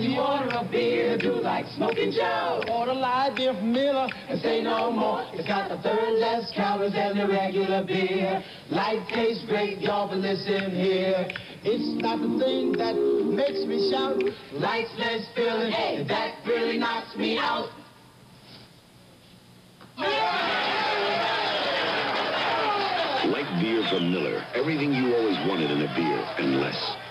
When you order a beer, do like Smokin' Joe. Order light beer from Miller and say no more. It's got the third less calories than the regular beer. Life tastes great, y'all, but listen here. It's not the thing that makes me shout. Life's less filling, hey, that really knocks me out. Like beer from Miller. Everything you always wanted in a beer, and less.